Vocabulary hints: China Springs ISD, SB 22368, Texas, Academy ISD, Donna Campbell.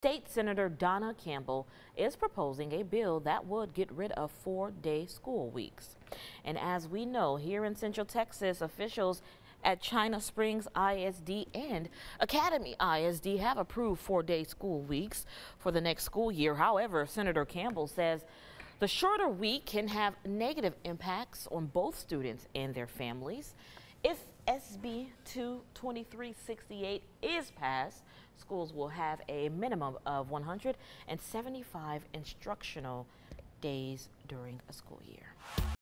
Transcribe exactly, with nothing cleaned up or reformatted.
State Senator Donna Campbell is proposing a bill that would get rid of four-day school weeks. And as we know, here in Central Texas, officials at China Springs I S D and Academy I S D have approved four-day school weeks for the next school year. However, Senator Campbell says the shorter week can have negative impacts on both students and their families. If S B two twenty-three sixty-eight is passed, schools will have a minimum of one hundred seventy-five instructional days during a school year.